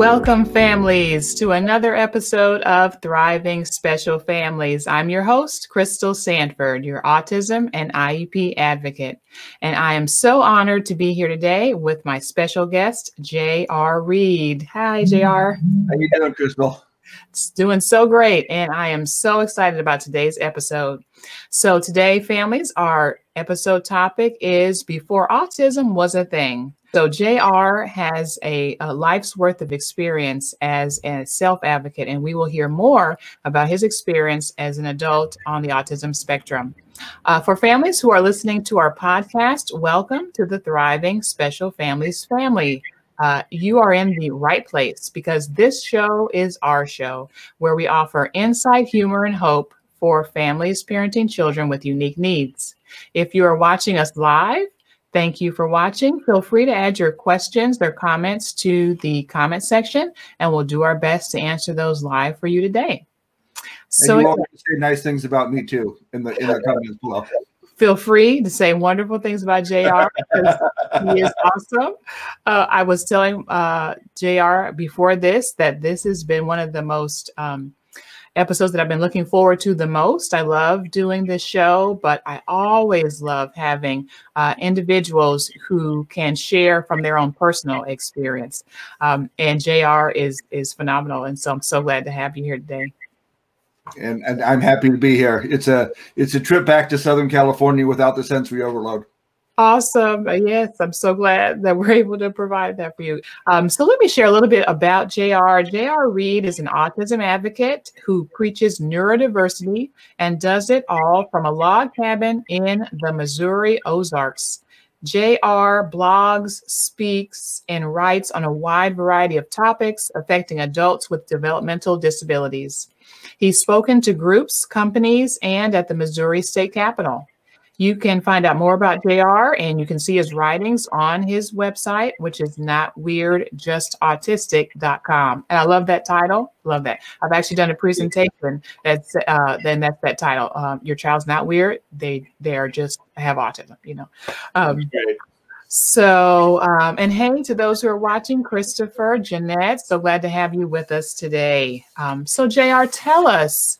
Welcome, families, to another episode of Thriving Special Families. I'm your host, Crystal Sanford, your autism and IEP advocate. And I am so honored to be here today with my special guest, J.R. Reed. Hi, J.R. How you doing, Crystal? It's doing so great. And I am so excited about today's episode. So today, families, our episode topic is Before Autism Was a Thing. So JR has a life's worth of experience as a self-advocate, and we will hear more about his experience as an adult on the autism spectrum. For families who are listening to our podcast, welcome to the Thriving Special Families family. You are in the right place because this show is our show where we offer insight, humor, and hope for families parenting children with unique needs. If you are watching us live, thank you for watching. Feel free to add your questions or comments to the comment section, and we'll do our best to answer those live for you today. So, and you all can say nice things about me too in the comments below. Feel free to say wonderful things about JR because he is awesome. I was telling JR before this that this has been one of the most episodes that I've been looking forward to the most. I love doing this show, but I always love having individuals who can share from their own personal experience. And JR is phenomenal. And so I'm so glad to have you here today. And I'm happy to be here. It's a trip back to Southern California without the sensory overload. Awesome. Yes, I'm so glad that we're able to provide that for you. So let me share a little bit about JR. J.R. Reed is an autism advocate who preaches neurodiversity and does it all from a log cabin in the Missouri Ozarks. J.R. blogs, speaks, and writes on a wide variety of topics affecting adults with developmental disabilities. He's spoken to groups, companies, and at the Missouri State Capitol. You can find out more about JR, and you can see his writings on his website, which is NotWeirdJustAutistic.com. And I love that title. Love that. I've actually done a presentation that's that's that title. Your child's not weird; they are just have autism. You know. And hey, to those who are watching, Christopher, Jeanette, so glad to have you with us today. So JR, tell us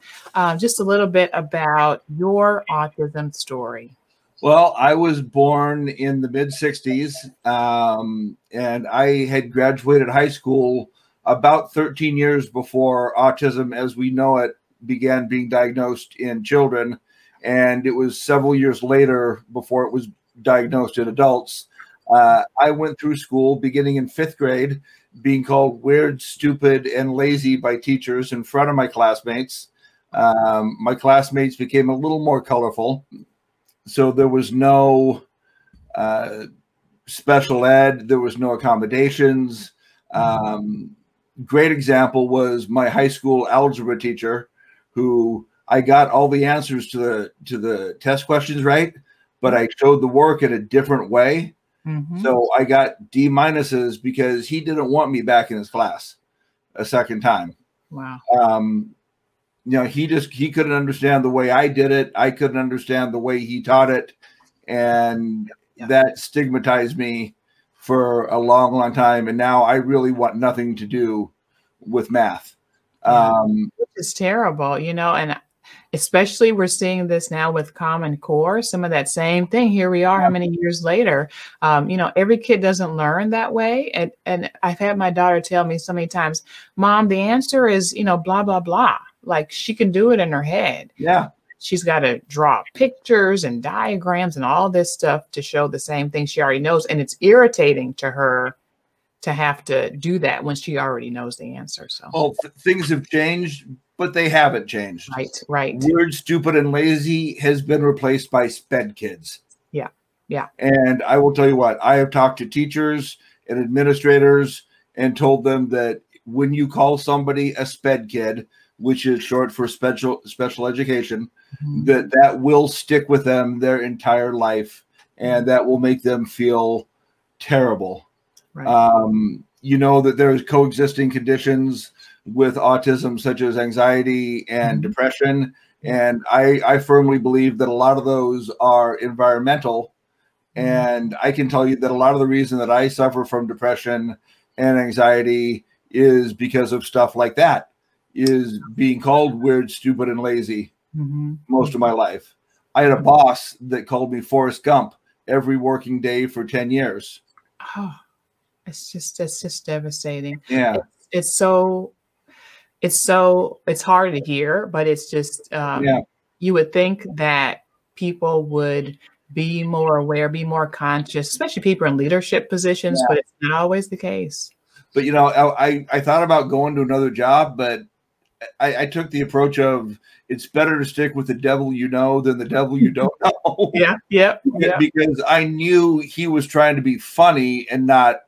just a little bit about your autism story. Well, I was born in the mid-60s, and I had graduated high school about 13 years before autism as we know it began being diagnosed in children. And it was several years later before it was diagnosed in adults. I went through school beginning in fifth grade, being called weird, stupid, and lazy by teachers in front of my classmates. My classmates became a little more colorful. So there was no special ed. There was no accommodations. Great example was my high school algebra teacher, who I got all the answers to the test questions right, but I showed the work in a different way. Mm-hmm. So I got D minuses because he didn't want me back in his class a second time. Wow. You know, he couldn't understand the way I did it. I couldn't understand the way he taught it. And that stigmatized me for a long, long time. And now I really want nothing to do with math. Which is terrible, you know, and especially we're seeing this now with Common Core, some of that same thing. Here we are, how many years later? You know, every kid doesn't learn that way. And I've had my daughter tell me so many times, Mom, the answer is, you know, blah, blah, blah. Like she can do it in her head. Yeah. She's got to draw pictures and diagrams and all this stuff to show the same thing she already knows. And it's irritating to her to have to do that when she already knows the answer. So, well, things have changed, but they haven't changed. Right, right. Weird, stupid, and lazy has been replaced by sped kids. Yeah, yeah. And I will tell you what, I have talked to teachers and administrators and told them that when you call somebody a sped kid, which is short for special education, mm-hmm. that will stick with them their entire life, and that will make them feel terrible. Right. You know that there's coexisting conditions with autism, such as anxiety and depression. And I firmly believe that a lot of those are environmental. And I can tell you that a lot of the reason that I suffer from depression and anxiety is because of stuff like that, is being called weird, stupid, and lazy most of my life. I had a boss that called me Forrest Gump every working day for 10 years. Oh, it's just devastating. Yeah. It's hard to hear, but it's just, you would think that people would be more aware, be more conscious, especially people in leadership positions, but it's not always the case. But, you know, I thought about going to another job, but I took the approach of it's better to stick with the devil you know than the devil you don't know. Because I knew he was trying to be funny and not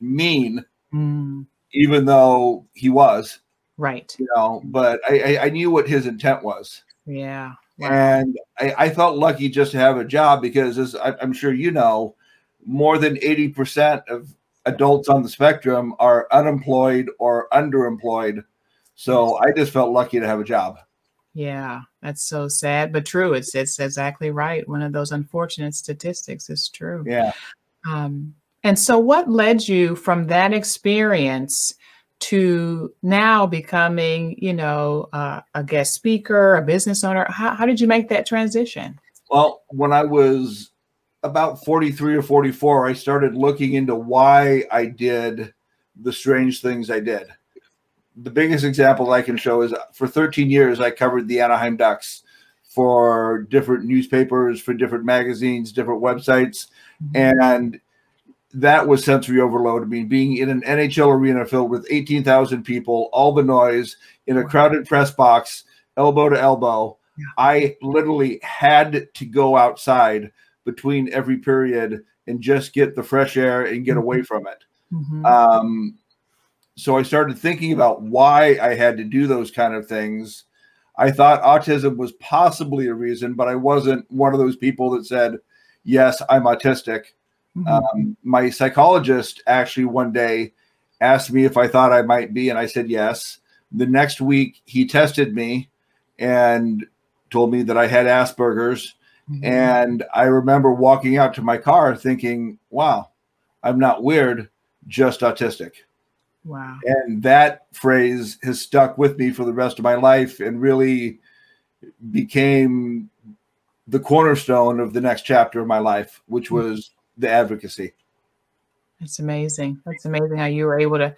mean, even though he was. Right. You know, but I knew what his intent was. Yeah. Wow. And I felt lucky just to have a job because, as I'm sure you know, more than 80% of adults on the spectrum are unemployed or underemployed. So I just felt lucky to have a job. Yeah, that's so sad, but true. It's exactly right. One of those unfortunate statistics is true. Yeah. And so what led you from that experience to now becoming, you know, a guest speaker, a business owner? How did you make that transition? Well, when I was about 43 or 44, I started looking into why I did the strange things I did. The biggest example I can show is for 13 years, I covered the Anaheim Ducks for different newspapers, for different magazines, different websites. And that was sensory overload. I mean, being in an NHL arena filled with 18,000 people, all the noise, in a crowded press box, elbow to elbow. Yeah. I literally had to go outside between every period and just get the fresh air and get away from it. So I started thinking about why I had to do those kind of things. I thought autism was possibly a reason, but I wasn't one of those people that said, yes, I'm autistic. My psychologist actually one day asked me if I thought I might be, and I said yes. The next week he tested me and told me that I had Asperger's. And I remember walking out to my car thinking, wow, I'm not weird, just autistic. Wow. And that phrase has stuck with me for the rest of my life and really became the cornerstone of the next chapter of my life, which was the advocacy. That's amazing. That's amazing how you were able to,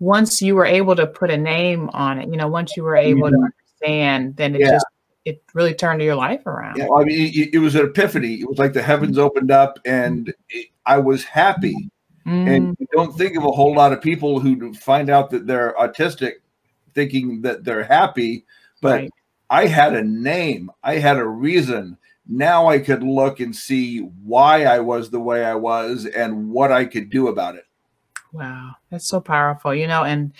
once you were able to put a name on it, you know, once you were able to understand, then it just, it really turned your life around. Yeah, well, I mean, it was an epiphany. It was like the heavens opened up and I was happy. And you don't think of a whole lot of people who find out that they're autistic thinking that they're happy, but I had a name. I had a reason. Now I could look and see why I was the way I was and what I could do about it. Wow. That's so powerful, you know, and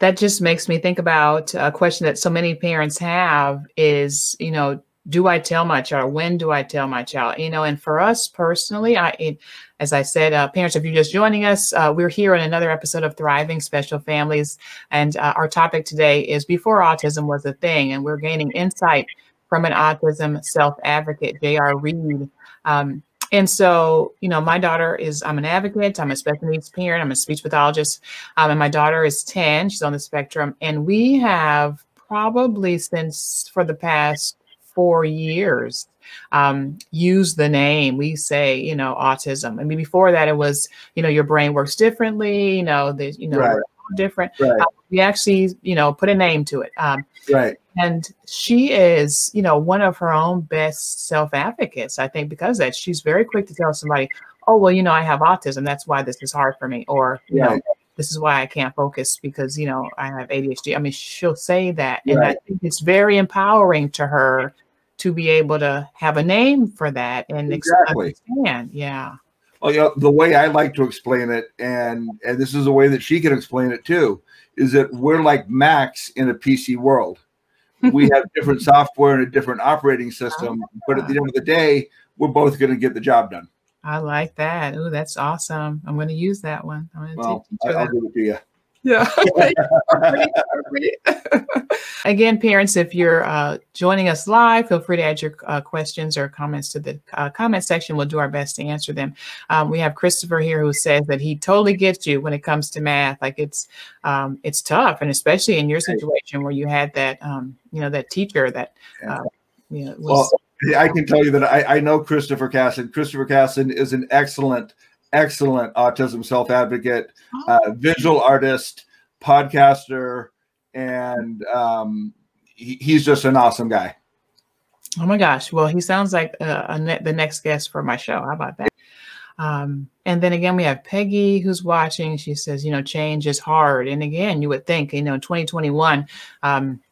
that just makes me think about a question that so many parents have is, you know, do I tell my child? When do I tell my child? You know, and for us personally, as I said, parents, if you're just joining us, we're here in another episode of Thriving Special Families. And our topic today is Before Autism Was a Thing. And we're gaining insight from an autism self-advocate, J.R. Reed. And so, you know, my daughter is, I'm an advocate, I'm a special needs parent, I'm a speech pathologist, and my daughter is 10, she's on the spectrum. And we have probably since for the past 4 years, use the name. We say, you know, autism. I mean, before that it was, you know, your brain works differently, you know, there's, you know, we're all different. We actually, you know, put a name to it. And she is, you know, one of her own best self-advocates, I think, because that she's very quick to tell somebody, oh, well, you know, I have autism. That's why this is hard for me. Or, you know, this is why I can't focus because, you know, I have ADHD. I mean, she'll say that. And I think it's very empowering to her to be able to have a name for that and understand. Yeah. Well, you know, the way I like to explain it, and this is a way that she can explain it too, is that we're like Macs in a PC world. We have different software and a different operating system, but at the end of the day, we're both going to get the job done. I like that. Oh, that's awesome. I'm going to use that one. I'm going to teach you that. I'll give it to you. Yeah. Again, parents, if you're joining us live, feel free to add your questions or comments to the comment section. We'll do our best to answer them. We have Christopher here who says that he totally gets you when it comes to math. Like it's tough, and especially in your situation where you had that you know, that teacher that you know, was. Well, I can tell you that I know Christopher Cassin. Christopher Cassin is an excellent autism self-advocate, visual artist, podcaster, and he's just an awesome guy. Oh my gosh. Well, he sounds like the next guest for my show. How about that? And then again, we have Peggy who's watching. She says, you know, change is hard. And again, you would think, you know, in 2021,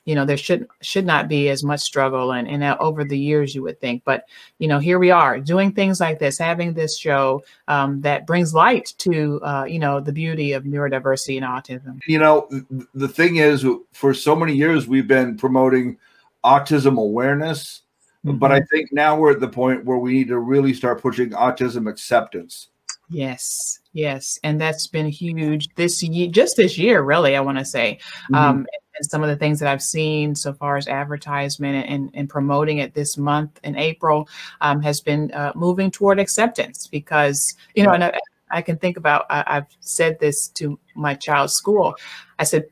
you know, there should not be as much struggle. And over the years, you would think. But, you know, here we are doing things like this, having this show that brings light to, you know, the beauty of neurodiversity and autism. You know, the thing is, for so many years, we've been promoting autism awareness. Mm-hmm. But I think now we're at the point where we need to really start pushing autism acceptance. Yes, yes. And that's been huge this year, just this year, really, I want to say. Mm-hmm. And some of the things that I've seen so far as advertisement and promoting it this month in April has been moving toward acceptance because, you know, and I can think about, I've said this to my child's school. I said,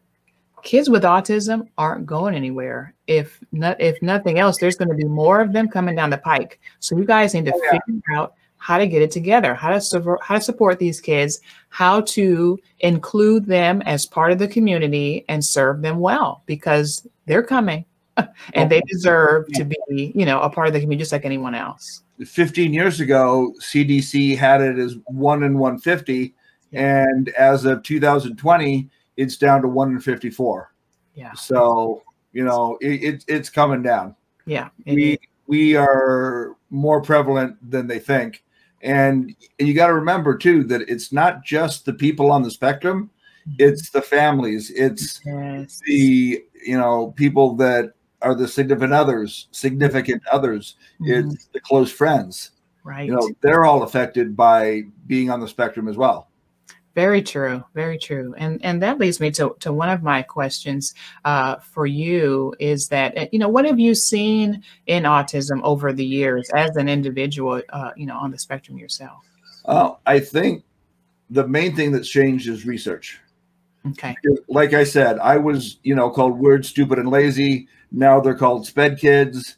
kids with autism aren't going anywhere. If nothing else, there's going to be more of them coming down the pike. So you guys need to figure out how to get it together, how to support these kids, how to include them as part of the community and serve them well, because they're coming and they deserve to be, you know, a part of the community just like anyone else. 15 years ago, CDC had it as 1 in 150. And as of 2020, it's down to 1 in 54. Yeah. So, you know, it's coming down. Yeah. We are more prevalent than they think. And you got to remember too, that it's not just the people on the spectrum. It's the families. It's the, you know, people that are the significant others. Mm-hmm. It's the close friends, right? You know, they're all affected by being on the spectrum as well. Very true. Very true. And that leads me to one of my questions for you is that, you know, what have you seen in autism over the years as an individual, you know, on the spectrum yourself? I think the main thing that's changed is research. Okay. Like I said, I was, you know, called weird, stupid, and lazy. Now they're called sped kids.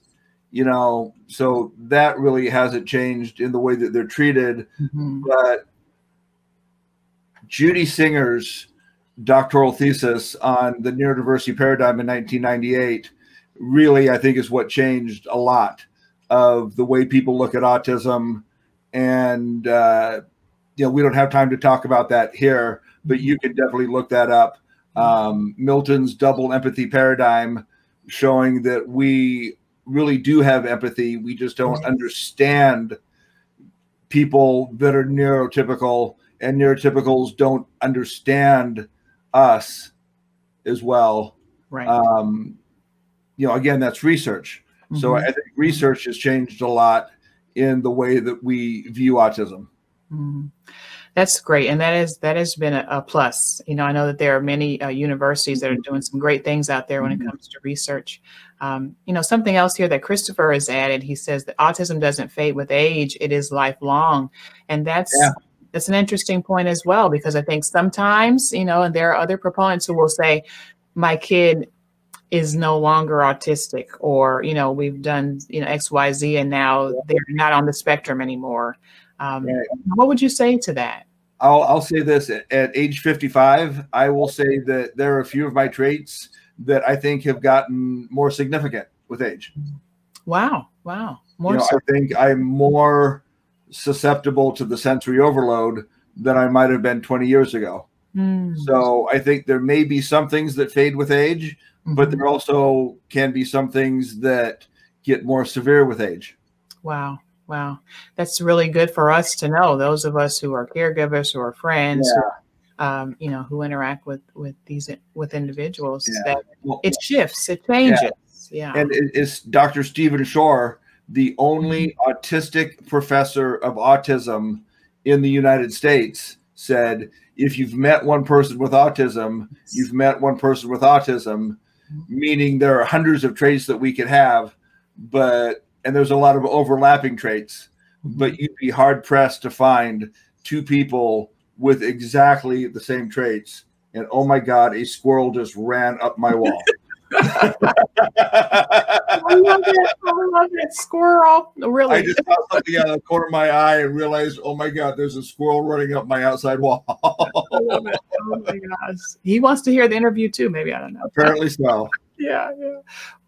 You know, so that really hasn't changed in the way that they're treated. Mm-hmm. But Judy Singer's doctoral thesis on the neurodiversity paradigm in 1998 really, I think, is what changed a lot of the way people look at autism. And, you know, we don't have time to talk about that here, but you can definitely look that up. Milton's double empathy paradigm, showing that we really do have empathy. We just don't understand people that are neurotypical, and neurotypicals don't understand us as well. Right. You know, again, that's research. Mm-hmm. So I think research has changed a lot in the way that we view autism. Mm-hmm. That's great. And that has been a plus. You know, I know that there are many universities that are doing some great things out there when it comes to research. You know, something else here that Christopher has added, he says that autism doesn't fade with age. It is lifelong. And that's an interesting point as well, because I think sometimes, you know, and there are other proponents who will say, my kid is no longer autistic, or, you know, we've done, you know, X, Y, Z, and now they're not on the spectrum anymore. Right. What would you say to that? I'll say this, at age 55, I will say that there are a few of my traits that I think have gotten more significant with age. Wow. Wow. More, you know, so. I think I'm more susceptible to the sensory overload than I might have been 20 years ago. Mm. So I think there may be some things that fade with age, mm-hmm. but there also can be some things that get more severe with age. Wow. Wow. That's really good for us to know, those of us who are caregivers, who are friends, who, you know, who interact with individuals, that it shifts, it changes. Yeah. And it's Dr. Stephen Shore, the only autistic professor of autism in the United States, said, if you've met one person with autism, you've met one person with autism, meaning there are hundreds of traits that we could have, but, and there's a lot of overlapping traits, but you'd be hard pressed to find two people with exactly the same traits. And oh my God, a squirrel just ran up my wall. I love it. I love that squirrel. Really, I just saw something out of the corner of my eye and realized, oh my God, there's a squirrel running up my outside wall. I love it. Oh my gosh, he wants to hear the interview too. Maybe I don't know. Apparently so. Yeah.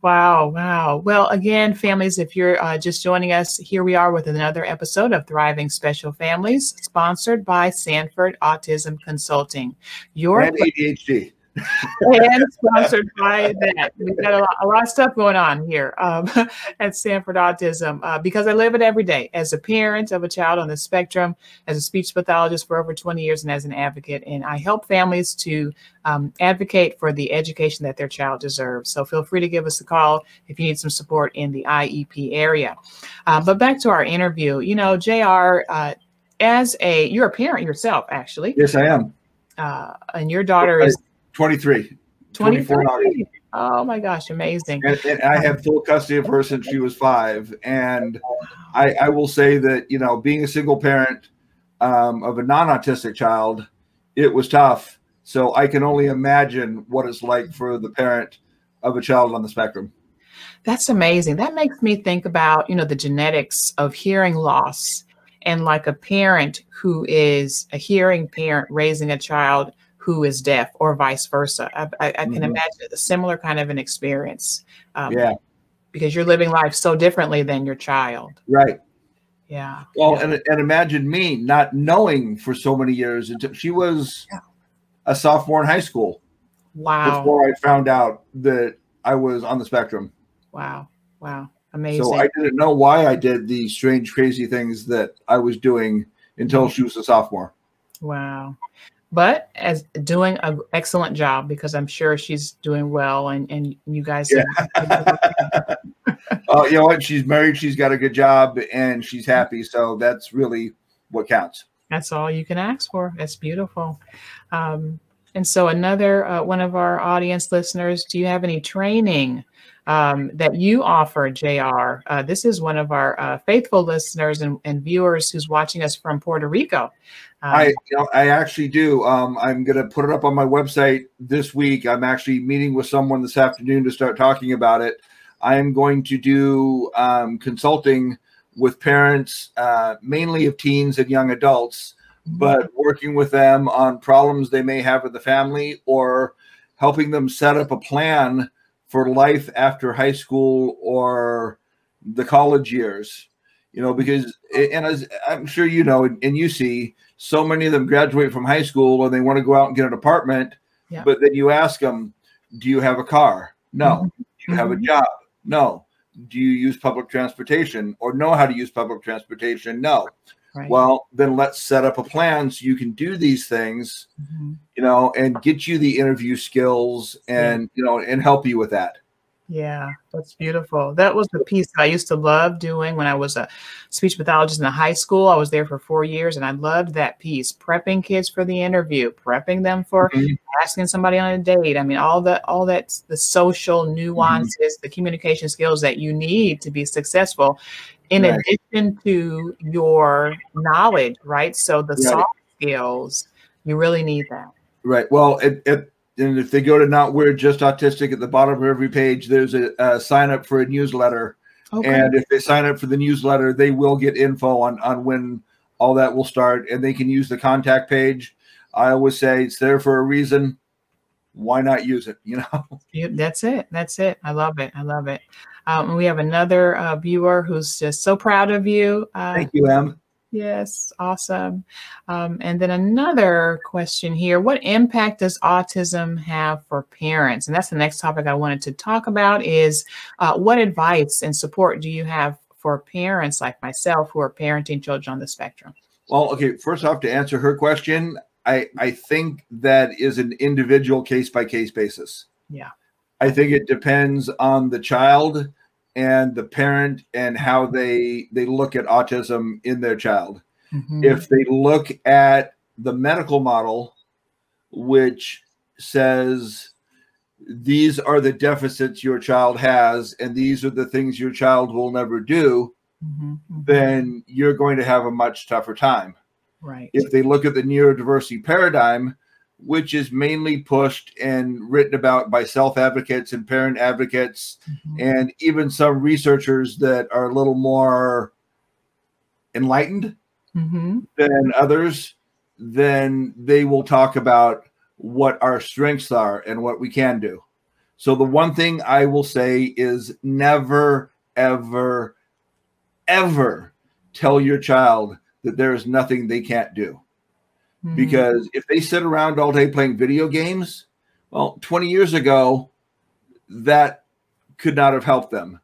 Wow. Wow. Well, again, families, if you're just joining us, here we are with another episode of Thriving Special Families, sponsored by Sanford Autism Consulting. And ADHD. And sponsored by that. We've got a lot of stuff going on here at Sanford Autism because I live it every day as a parent of a child on the spectrum, as a speech pathologist for over 20 years, and as an advocate. And I help families to advocate for the education that their child deserves. So feel free to give us a call if you need some support in the IEP area. But back to our interview, you know, J.R., you're a parent yourself, actually. Yes, I am. And your daughter is 23. 24. Oh my gosh, amazing. And I have full custody of her since she was 5. And I will say that, you know, being a single parent of a non-autistic child, it was tough. So I can only imagine what it's like for the parent of a child on the spectrum. That's amazing. That makes me think about, you know, the genetics of hearing loss, and like a parent who is a hearing parent raising a child who is deaf, or vice versa. I can imagine a similar kind of an experience. Yeah, because you're living life so differently than your child. Right. Yeah. Well, yeah. And imagine me not knowing for so many years until she was a sophomore in high school. Wow. Before I found out that I was on the spectrum. Wow. Wow. Amazing. So I didn't know why I did the strange, crazy things that I was doing until she was a sophomore. Wow. But as doing an excellent job, because I'm sure she's doing well, and you guys. Yeah. Oh, you know what? She's married. She's got a good job, and she's happy. So that's really what counts. That's all you can ask for. That's beautiful. And so another one of our audience listeners, do you have any training that you offer, JR? This is one of our faithful listeners and viewers who's watching us from Puerto Rico. I actually do. I'm going to put it up on my website this week. I'm actually meeting with someone this afternoon to start talking about it. I am going to do consulting with parents, mainly of teens and young adults, but working with them on problems they may have with the family, or helping them set up a plan for life after high school or the college years, you know, because, and as I'm sure you know, and you see, so many of them graduate from high school and they want to go out and get an apartment, but then you ask them, do you have a car? No. Do you have a job? No. Do you use public transportation or know how to use public transportation? No. Right. Well, then let's set up a plan so you can do these things, you know, and get you the interview skills and, you know, and help you with that. Yeah, that's beautiful. That was the piece that I used to love doing when I was a speech pathologist in the high school. I was there for 4 years, and I loved that piece, prepping kids for the interview, prepping them for asking somebody on a date. I mean, all that, the social nuances, the communication skills that you need to be successful in addition to your knowledge, right? So the soft skills, you really need that. Right. Well, and if they go to Not Weird, Just Autistic, at the bottom of every page, there's a sign up for a newsletter. Okay. And if they sign up for the newsletter, they will get info on when all that will start, and they can use the contact page. I always say it's there for a reason. Why not use it? You know, that's it. That's it. I love it. I love it. We have another viewer who's just so proud of you. Thank you, Em. Yes, awesome. And then another question here. What impact does autism have for parents? And that's the next topic I wanted to talk about is what advice and support do you have for parents like myself who are parenting children on the spectrum? Well, okay, first off, to answer her question, I think that is an individual case-by-case basis. Yeah. I think it depends on the child and the parent and how they look at autism in their child. If they look at the medical model, which says these are the deficits your child has and these are the things your child will never do, mm-hmm. then you're going to have a much tougher time. Right. If they look at the neurodiversity paradigm, which is mainly pushed and written about by self-advocates and parent advocates, mm-hmm. and even some researchers that are a little more enlightened mm-hmm. than others, then they will talk about what our strengths are and what we can do. So the one thing I will say is never, ever, ever tell your child that there is nothing they can't do. Because if they sit around all day playing video games, well, 20 years ago, that could not have helped them.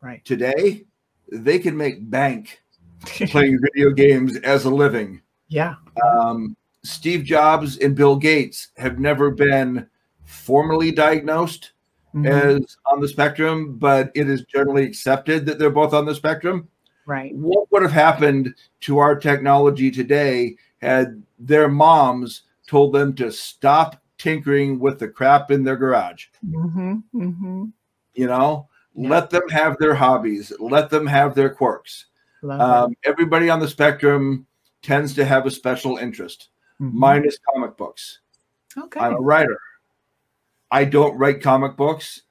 Right. Today, they can make bank playing video games as a living. Yeah. Steve Jobs and Bill Gates have never been formally diagnosed mm-hmm. as on the spectrum, but it is generally accepted that they're both on the spectrum. Right. What would have happened to our technology today had their moms told them to stop tinkering with the crap in their garage? Mm-hmm, mm-hmm. You know, yeah. Let them have their hobbies. Let them have their quirks. Everybody on the spectrum tends to have a special interest. Mm-hmm. Mine is comic books. Okay. I'm a writer. I don't write comic books,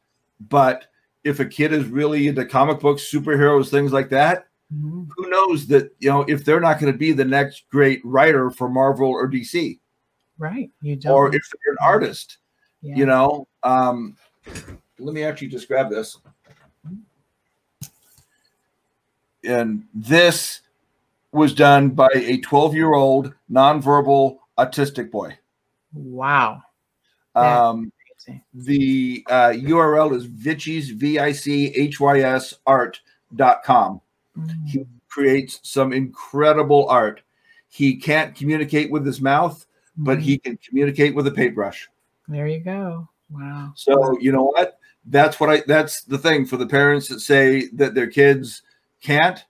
but if a kid is really into comic books, superheroes, things like that, mm-hmm. who knows that, you know, if they're not going to be the next great writer for Marvel or DC, right? You don't. Or if they're an artist, yeah. you know, let me actually just grab this. And this was done by a 12-year-old nonverbal autistic boy. Wow. The URL is vichysart.com. He creates some incredible art. He can't communicate with his mouth, but he can communicate with a paintbrush. There you go. Wow. So you know what? That's what I. That's the thing for the parents that say that their kids can't.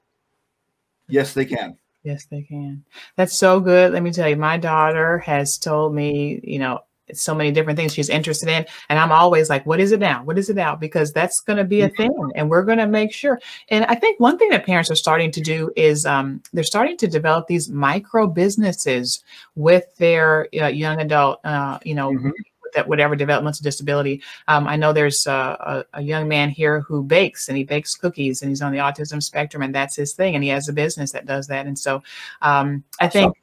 Yes, they can. Yes, they can. That's so good. Let me tell you, my daughter has told me, you know, so many different things she's interested in. And I'm always like, what is it now? What is it now? Because that's going to be a thing. And we're going to make sure. And I think one thing that parents are starting to do is they're starting to develop these micro businesses with their young adult, you know, mm-hmm. that whatever developmental disability. I know there's a young man here who bakes, and he bakes cookies, and he's on the autism spectrum, and that's his thing. And he has a business that does that. And so I think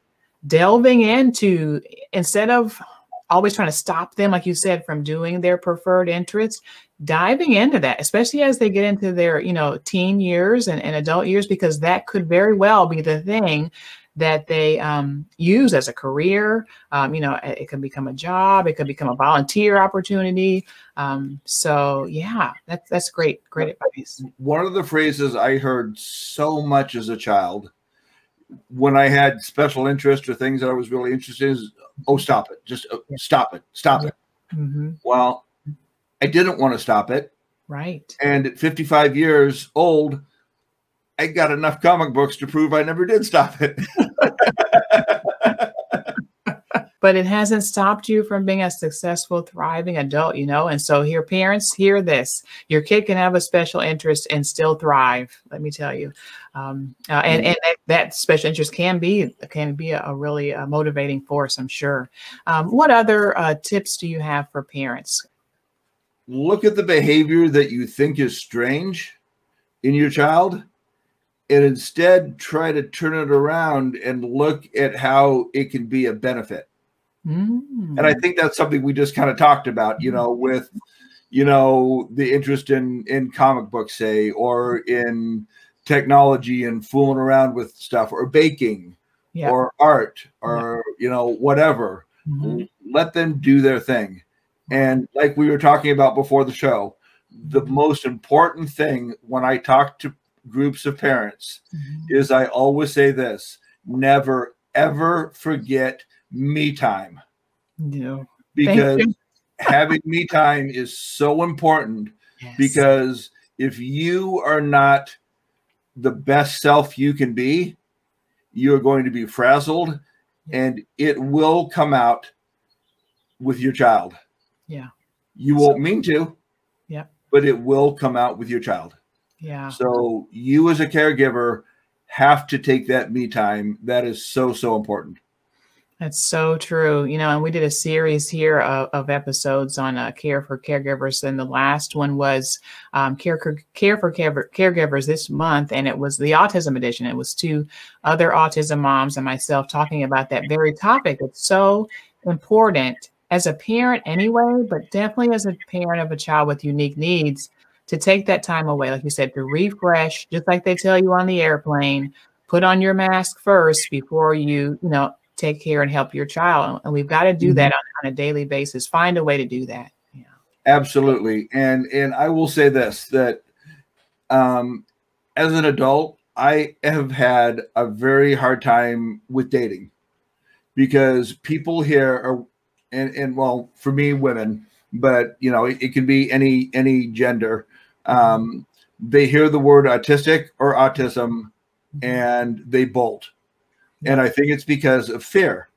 delving into, instead of always trying to stop them, like you said, from doing their preferred interests, diving into that, especially as they get into their, you know, teen years and adult years, because that could very well be the thing that they use as a career. You know, it could become a job. It could become a volunteer opportunity. So yeah, that's great. Great advice. One of the phrases I heard so much as a child when I had special interest or things that I was really interested in is, oh, stop it. Just stop it. Stop it. Mm-hmm. Well, I didn't want to stop it. Right. And at 55 years old, I got enough comic books to prove I never did stop it. But it hasn't stopped you from being a successful, thriving adult, you know? And so here, parents, hear this. Your kid can have a special interest and still thrive, let me tell you. And that special interest can be a really motivating force, I'm sure. What other tips do you have for parents? Look at the behavior that you think is strange in your child, and instead try to turn it around and look at how it can be a benefit. And I think that's something we just kind of talked about, you know, with, you know, the interest in comic books, say, or in technology and fooling around with stuff, or baking or art or, you know, whatever. Let them do their thing. And like we were talking about before the show, the most important thing when I talk to groups of parents is I always say this: never, ever forget me time. No. Because having me time is so important, because if you are not the best self you can be, you're going to be frazzled and it will come out with your child. Yeah. You won't mean to, yeah, but it will come out with your child. Yeah. So you as a caregiver have to take that me time. That is so, so important. That's so true. You know, and we did a series here of episodes on care for caregivers. And the last one was care for caregivers this month. And it was the autism edition. It was two other autism moms and myself talking about that very topic. It's so important as a parent anyway, but definitely as a parent of a child with unique needs to take that time away. Like you said, to refresh, just like they tell you on the airplane, put on your mask first before you, you know, take care and help your child. And we've got to do that on a daily basis. Find a way to do that. Yeah. Absolutely. And I will say this, that as an adult, I have had a very hard time with dating because people here are, and well, for me, women, but you know, it can be any gender. They hear the word autistic or autism and they bolt. And I think it's because of fear,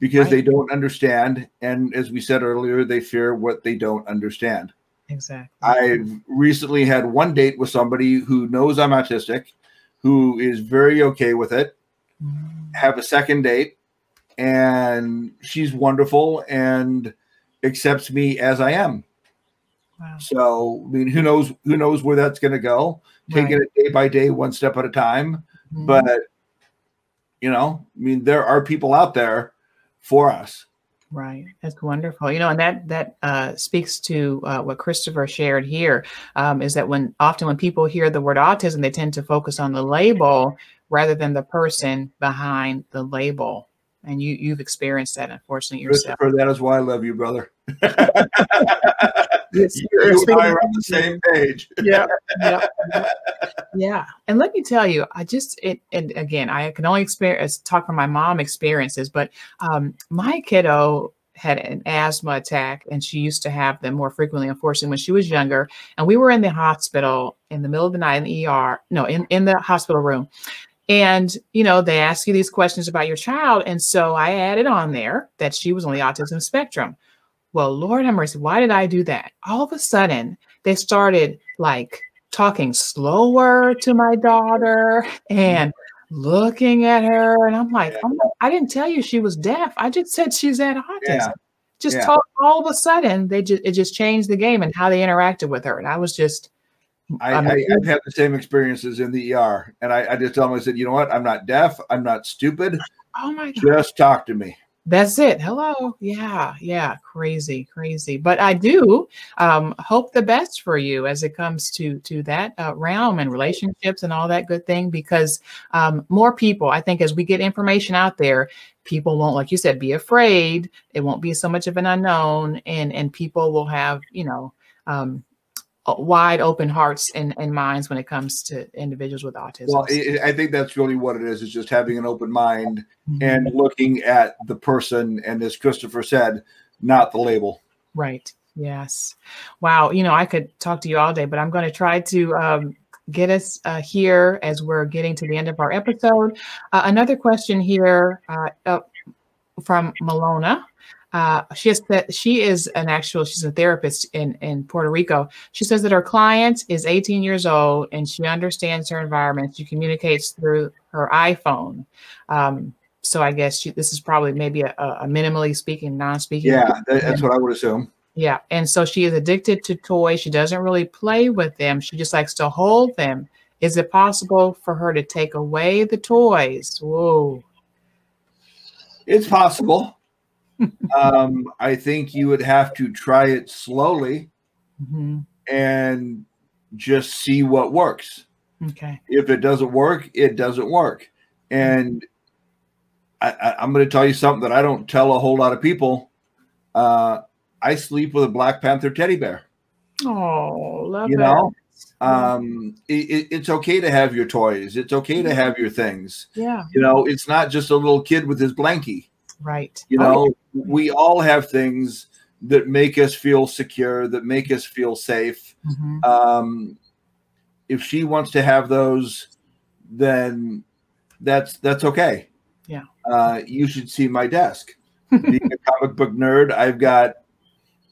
because they don't understand. And as we said earlier, they fear what they don't understand. Exactly. I've recently had one date with somebody who knows I'm autistic, who is very okay with it, have a second date, and she's wonderful and accepts me as I am. Wow. So, I mean, who knows where that's going to go, taking it day by day, one step at a time. But you know, I mean, there are people out there for us. Right. That's wonderful. You know, and that speaks to what Christopher shared here, is that often when people hear the word autism, they tend to focus on the label rather than the person behind the label. And you've experienced that, unfortunately, yourself. Christopher, that is why I love you, brother. You and I are on the same page. Yeah. And let me tell you, and again, I can only talk from my mom's experiences, but my kiddo had an asthma attack, and she used to have them more frequently, unfortunately, when she was younger. And we were in the hospital in the middle of the night in the ER, no, in the hospital room. And, you know, they ask you these questions about your child. And so I added on there that she was on the autism spectrum. Well, Lord have mercy, why did I do that? All of a sudden, they started like talking slower to my daughter and looking at her. And I'm like, oh my, I didn't tell you she was deaf. I just said she's at autism. Yeah. Just talk. All of a sudden, it just changed the game and how they interacted with her. And I was just. I've had the same experiences in the ER. And I just tell them, I said, you know what? I'm not deaf. I'm not stupid. Oh my God. Just talk to me. That's it. Hello. Yeah. Yeah. Crazy, crazy. But I do hope the best for you as it comes to that realm and relationships and all that good thing, because more people, I think as we get information out there, people won't, like you said, be afraid. It won't be so much of an unknown, and people will have, you know, wide open hearts and minds when it comes to individuals with autism. Well, I think that's really what it is. It's just having an open mind and looking at the person. And as Christopher said, not the label. Right. Yes. Wow. You know, I could talk to you all day, but I'm going to try to get us here as we're getting to the end of our episode. Another question here from Malona. She's a therapist in Puerto Rico. She says that her client is 18 years old and she understands her environment. She communicates through her iPhone. So I guess this is probably maybe a minimally speaking, non-speaking. Yeah, that's what I would assume. Yeah. And so she is addicted to toys. She doesn't really play with them. She just likes to hold them. Is it possible for her to take away the toys? Whoa. It's possible. I think you would have to try it slowly and just see what works. Okay. If it doesn't work, it doesn't work. And I'm going to tell you something that I don't tell a whole lot of people. I sleep with a Black Panther teddy bear. Oh, love you know? That. It's okay to have your toys. It's okay to have your things. Yeah. You know, it's not just a little kid with his blankie. Right. You know, we all have things that make us feel secure, that make us feel safe. If she wants to have those, then that's okay. Yeah. you should see my desk. Being a comic book nerd, I've got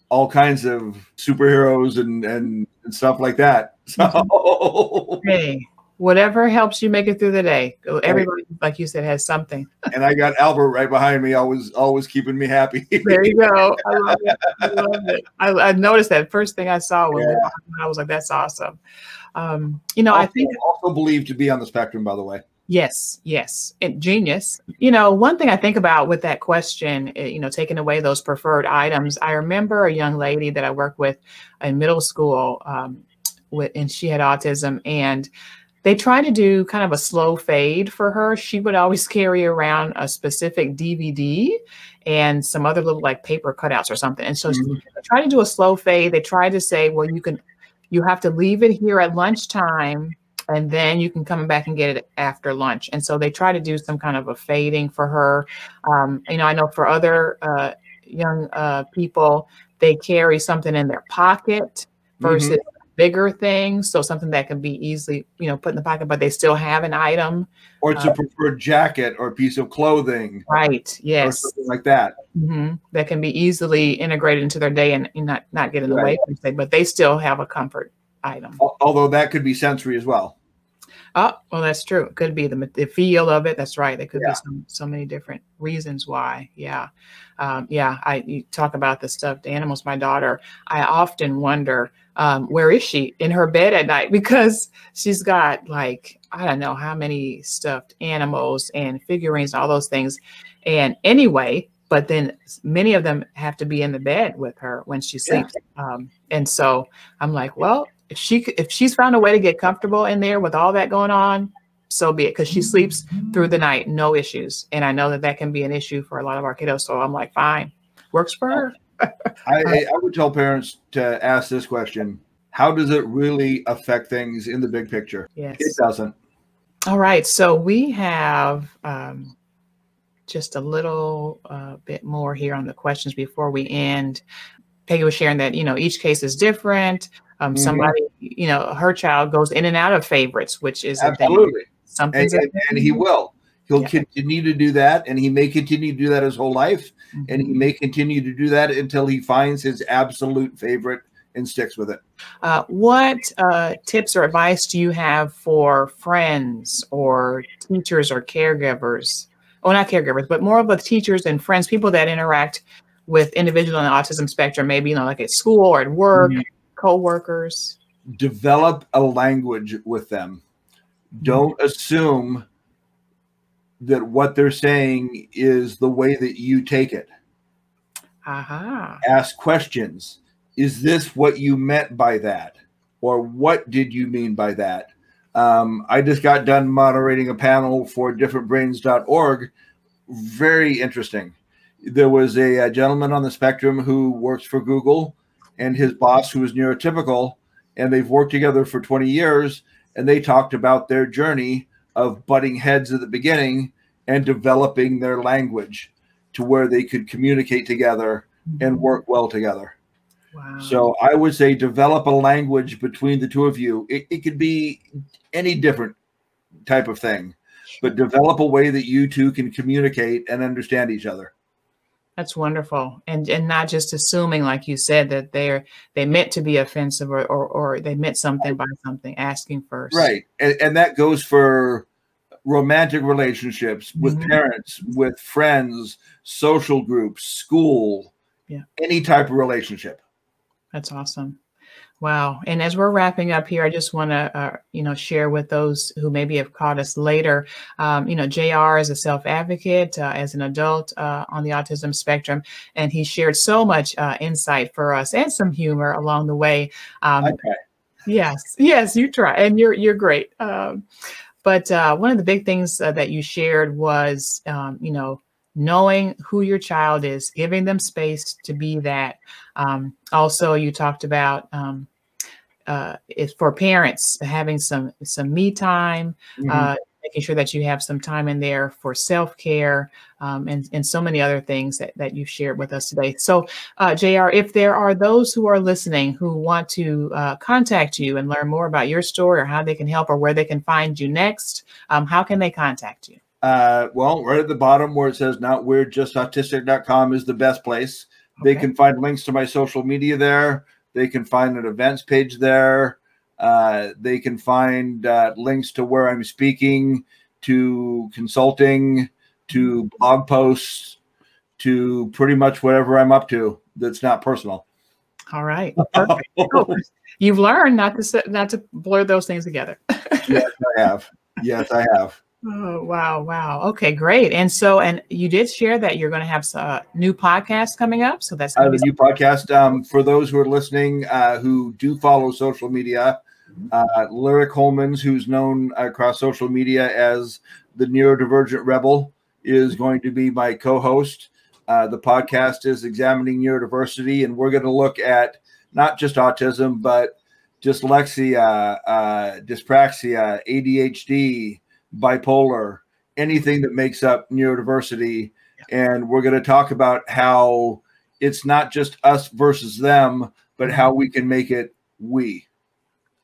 all kinds of superheroes and stuff like that. So hey, whatever helps you make it through the day. Everybody, like you said, has something. And I got Albert right behind me, always keeping me happy. There you go. I love it. I love it. I noticed that first thing I saw when we were talking, I was like, that's awesome. You know, I also believe to be on the spectrum, by the way. Yes. Yes. And genius. You know, one thing I think about with that question, you know, taking away those preferred items. I remember a young lady that I worked with in middle school and she had autism, and they tried to do kind of a slow fade for her. She would always carry around a specific DVD and some other little like paper cutouts or something. And so they tried to do a slow fade. They tried to say, well, you have to leave it here at lunchtime, and then you can come back and get it after lunch. And so they try to do some kind of a fading for her. You know, I know for other young people, they carry something in their pocket versus bigger things. So something that can be easily, you know, put in the pocket, but they still have an item. Or it's a preferred jacket or a piece of clothing. Right. Yes. Something like that. That can be easily integrated into their day and not get in the way, per se, but they still have a comfort item. Although that could be sensory as well. Oh, well, that's true. It could be the feel of it. That's right. There could be so many different reasons why. Yeah. You talk about the stuffed animals. My daughter, I often wonder, where is she in her bed at night? Because she's got like, I don't know how many stuffed animals and figurines, all those things. And anyway, but then many of them have to be in the bed with her when she sleeps. And so I'm like, well, if she's found a way to get comfortable in there with all that going on, so be it. Because she sleeps through the night, no issues. And I know that that can be an issue for a lot of our kiddos. So I'm like, fine, works for her. I would tell parents to ask this question. How does it really affect things in the big picture? Yes. It doesn't. All right. So we have... just a little bit more here on the questions before we end. Peggy was sharing that, you know, each case is different. Somebody, you know, her child goes in and out of favorites, which is absolutely something. And he will. He'll continue to do that, and he may continue to do that his whole life, and he may continue to do that until he finds his absolute favorite and sticks with it. What tips or advice do you have for friends or teachers or caregivers? Oh, not caregivers, but more of the teachers and friends, people that interact with individuals on the autism spectrum, maybe, you know, like at school or at work, co-workers. Develop a language with them. Don't assume that what they're saying is the way that you take it. Ask questions. Is this what you meant by that? Or what did you mean by that? I just got done moderating a panel for differentbrains.org. Very interesting. There was a gentleman on the spectrum who works for Google, and his boss, who is neurotypical, and they've worked together for 20 years, and they talked about their journey of butting heads at the beginning and developing their language to where they could communicate together and work well together. Wow. So I would say develop a language between the two of you. It could be any different type of thing, but develop a way that you two can communicate and understand each other. That's wonderful. And not just assuming, like you said, that they meant to be offensive or they meant something by something, asking first. Right. And that goes for romantic relationships with parents, with friends, social groups, school, any type of relationship. That's awesome. Wow. And as we're wrapping up here, I just want to, you know, share with those who maybe have caught us later, you know, JR is a self-advocate as an adult on the autism spectrum. And he shared so much insight for us and some humor along the way. Yes. Yes, you try. And you're great. But one of the big things that you shared was, you know, knowing who your child is, giving them space to be that. Also, you talked about it's for parents having some me time, making sure that you have some time in there for self-care and so many other things that you've shared with us today. So, JR, if there are those who are listening who want to contact you and learn more about your story or how they can help or where they can find you next, how can they contact you? Well, right at the bottom where it says NotWeirdJustAutistic.com is the best place. Okay. They can find links to my social media there. They can find an events page there. They can find links to where I'm speaking, to consulting, to blog posts, to pretty much whatever I'm up to that's not personal. All right. Perfect. You've learned not to blur those things together. Yes, I have. Yes, I have. Oh, wow. Wow. Okay, great. And so, and you did share that you're going to have a new podcast coming up. So that's a new podcast. For those who are listening, who do follow social media, Lyric Holmans, who's known across social media as the Neurodivergent Rebel, is going to be my co-host. The podcast is Examining Neurodiversity, and we're going to look at not just autism, but dyslexia, dyspraxia, ADHD, bipolar, anything that makes up neurodiversity. And we're going to talk about how it's not just us versus them, but how we can make it we.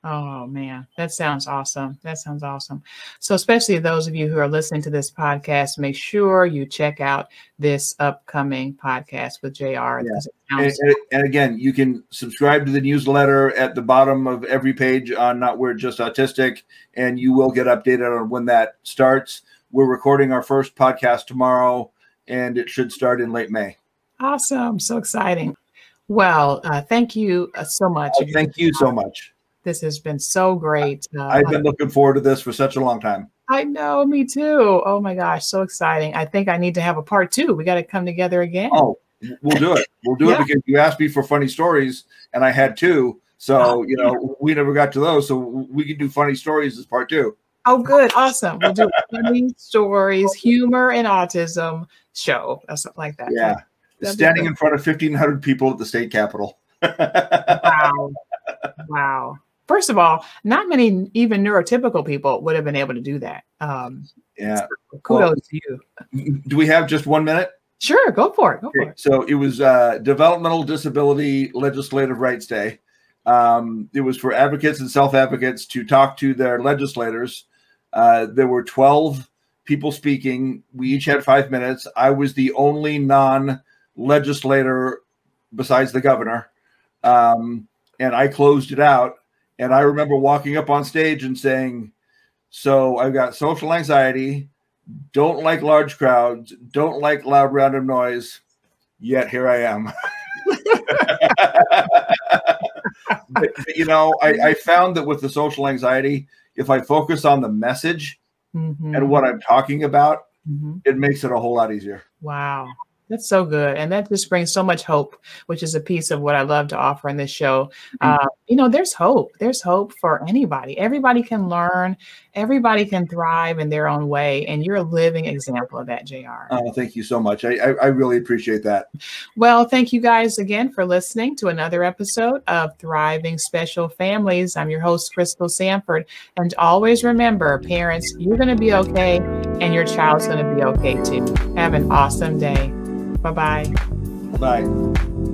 Oh, man, that sounds awesome. That sounds awesome. So especially those of you who are listening to this podcast, make sure you check out this upcoming podcast with JR. Yeah. And again, you can subscribe to the newsletter at the bottom of every page on Not Weird, Just Autistic, and you will get updated on when that starts. We're recording our first podcast tomorrow, and it should start in late May. Awesome. So exciting. Well, thank you so much. Thank you so much. This has been so great. I've been looking forward to this for such a long time. I know, me too. Oh my gosh, so exciting. I think I need to have a part 2. We got to come together again. Oh, we'll do it. We'll do it, because you asked me for funny stories and I had 2. So, you know, we never got to those. So we can do funny stories as part 2. Oh, good. Awesome. We'll do funny stories, humor and autism show or something like that. Yeah. That'd standing in front of 1,500 people at the state capitol. Wow. Wow. First of all, not many even neurotypical people would have been able to do that. Yeah. So kudos to you. Do we have just 1 minute? Sure. Go for it. Go for it. So it was Developmental Disability Legislative Rights Day. It was for advocates and self-advocates to talk to their legislators. There were 12 people speaking. We each had 5 minutes. I was the only non-legislator besides the governor. And I closed it out. And I remember walking up on stage and saying, so I've got social anxiety, don't like large crowds, don't like loud random noise, yet here I am. But, you know, I found that with the social anxiety, if I focus on the message and what I'm talking about, it makes it a whole lot easier. Wow. That's so good. And that just brings so much hope, which is a piece of what I love to offer in this show. You know, there's hope. There's hope for anybody. Everybody can learn. Everybody can thrive in their own way. And you're a living example of that, JR. Oh, thank you so much. I really appreciate that. Well, thank you guys again for listening to another episode of Thriving Special Families. I'm your host, Crystal Sanford. And always remember, parents, you're going to be okay, and your child's going to be okay too. Have an awesome day. Bye-bye. Bye.